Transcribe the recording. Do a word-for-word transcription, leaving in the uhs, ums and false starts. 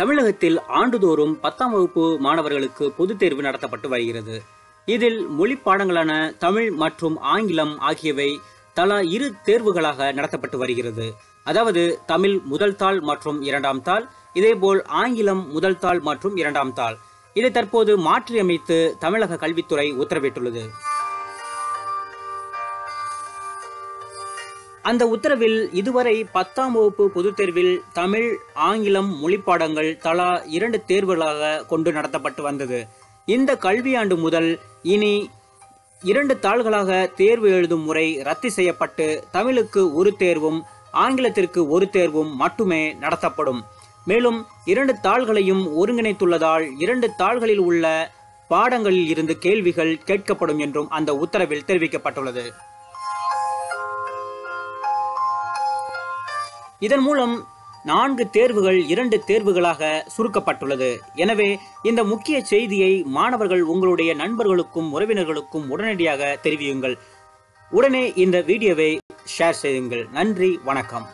தமிழகத்தில் ஆண்டுதோறும் பத்தாம் வகுப்பு மாணவர்களுக்கு பொதுத் தேர்வு நடத்தப்பட்டு வருகிறது. இதில் மொழி பாடங்களான தமிழ் மற்றும் ஆங்கிலம் ஆகியவை தலா இரு தேர்வுகளாக நடத்தப்பட்டு வருகிறது. அதாவது தமிழ் முதல் தாள் மற்றும் இரண்டாம் தாள், இதேபோல் ஆங்கிலம் முதல் தாள் மற்றும் இரண்டாம் தாள். இதை தற்போது மாற்றியமைத்து தமிழக கல்வித்துறை உத்தரவிட்டுள்ளது. அந்த உத்தரவில் இதுவரை பத்தாம் வகுப்பு பொதுத் தேர்வில் தமிழ் ஆங்கிலம் மொழிப்பாடங்கள் தலா இரண்டு தேர்வுகளாக கொண்டு நடத்தப்பட்டு வந்தது. இந்த கல்வியாண்டு முதல் இனி இரண்டு தாள்களாக தேர்வு எழுதும் முறை ரத்து செய்யப்பட்டு தமிழுக்கு ஒரு தேர்வும் ஆங்கிலத்திற்கு ஒரு தேர்வும் மட்டுமே நடத்தப்படும். மேலும் இரண்டு தாள்களையும் ஒருங்கிணைத்துள்ளதால் இரண்டு தாள்களில் உள்ள பாடங்களில் இருந்து கேள்விகள் கேட்கப்படும் என்றும் அந்த உத்தரவில் தெரிவிக்கப்பட்டுள்ளது. இதன் மூலம் நான்கு தேர்வுகள் இரண்டு தேர்வுகளாக சுருக்கப்பட்டுள்ளது. எனவே இந்த முக்கிய செய்தியை மாணவர்கள் உங்களுடைய நண்பர்களுக்கும் உறவினர்களுக்கும் உடனடியாக தெரிவியுங்கள். உடனே இந்த வீடியோவை ஷேர் செய்யுங்கள். நன்றி, வணக்கம்.